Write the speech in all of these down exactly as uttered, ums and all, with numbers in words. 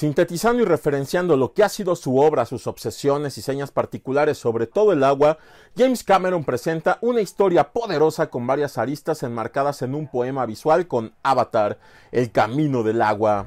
Sintetizando y referenciando lo que ha sido su obra, sus obsesiones y señas particulares sobre todo el agua, James Cameron presenta una historia poderosa con varias aristas enmarcadas en un poema visual con Avatar: El camino del agua.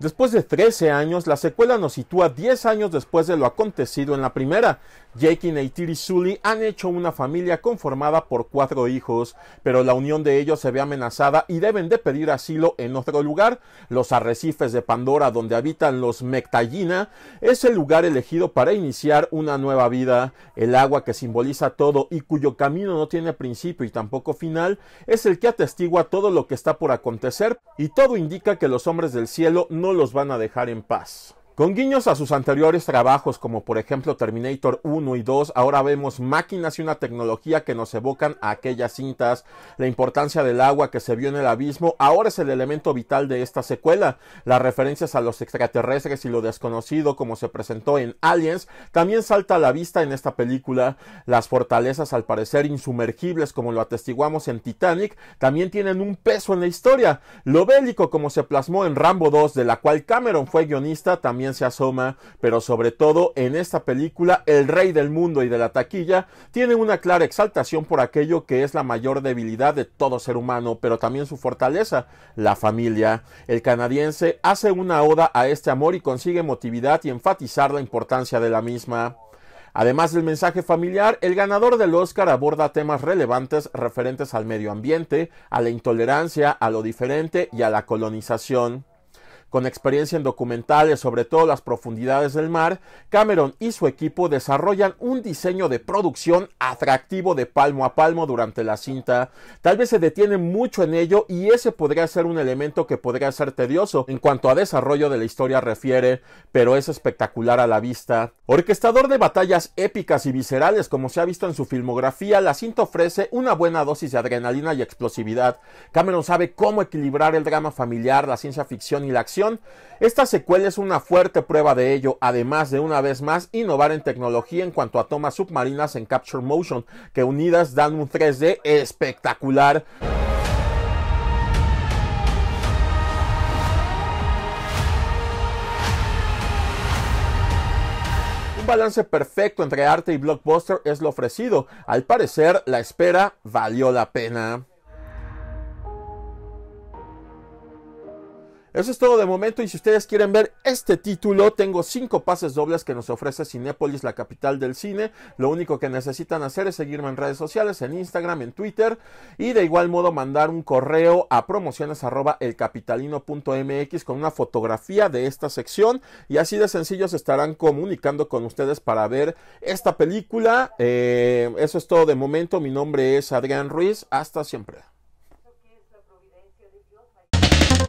Después de trece años, la secuela nos sitúa diez años después de lo acontecido en la primera. Jake y Neytiri Sully han hecho una familia conformada por cuatro hijos, pero la unión de ellos se ve amenazada y deben de pedir asilo en otro lugar. Los arrecifes de Pandora, donde habitan los Metkayina, es el lugar elegido para iniciar una nueva vida. El agua, que simboliza todo y cuyo camino no tiene principio y tampoco final, es el que atestigua todo lo que está por acontecer, y todo indica que los hombres del cielo no los van a dejar en paz. Con guiños a sus anteriores trabajos, como por ejemplo Terminator uno y dos, ahora vemos máquinas y una tecnología que nos evocan a aquellas cintas. La importancia del agua que se vio en el abismo ahora es el elemento vital de esta secuela. Las referencias a los extraterrestres y lo desconocido, como se presentó en Aliens, también salta a la vista en esta película. Las fortalezas, al parecer insumergibles, como lo atestiguamos en Titanic, también tienen un peso en la historia. Lo bélico, como se plasmó en Rambo dos, de la cual Cameron fue guionista, también se asoma, pero sobre todo en esta película el rey del mundo y de la taquilla tiene una clara exaltación por aquello que es la mayor debilidad de todo ser humano, pero también su fortaleza, la familia. El canadiense hace una oda a este amor y consigue emotividad y enfatizar la importancia de la misma. Además del mensaje familiar, el ganador del Oscar aborda temas relevantes referentes al medio ambiente, a la intolerancia, a lo diferente y a la colonización. Con experiencia en documentales, sobre todo las profundidades del mar, Cameron y su equipo desarrollan un diseño de producción atractivo de palmo a palmo durante la cinta. Tal vez se detienen mucho en ello y ese podría ser un elemento que podría ser tedioso en cuanto a desarrollo de la historia refiere, pero es espectacular a la vista. Orquestador de batallas épicas y viscerales como se ha visto en su filmografía, la cinta ofrece una buena dosis de adrenalina y explosividad. Cameron sabe cómo equilibrar el drama familiar, la ciencia ficción y la acción. Esta secuela es una fuerte prueba de ello, además de una vez más innovar en tecnología en cuanto a tomas submarinas en Capture Motion, que unidas dan un tres D espectacular. Un balance perfecto entre arte y blockbuster es lo ofrecido. Al parecer, la espera valió la pena. Eso es todo de momento, y si ustedes quieren ver este título, tengo cinco pases dobles que nos ofrece Cinépolis, la capital del cine. Lo único que necesitan hacer es seguirme en redes sociales, en Instagram, en Twitter, y de igual modo mandar un correo a promociones arroba elcapitalino punto mx con una fotografía de esta sección, y así de sencillo se estarán comunicando con ustedes para ver esta película. Eh, eso es todo de momento, mi nombre es Adrián Ruiz, hasta siempre.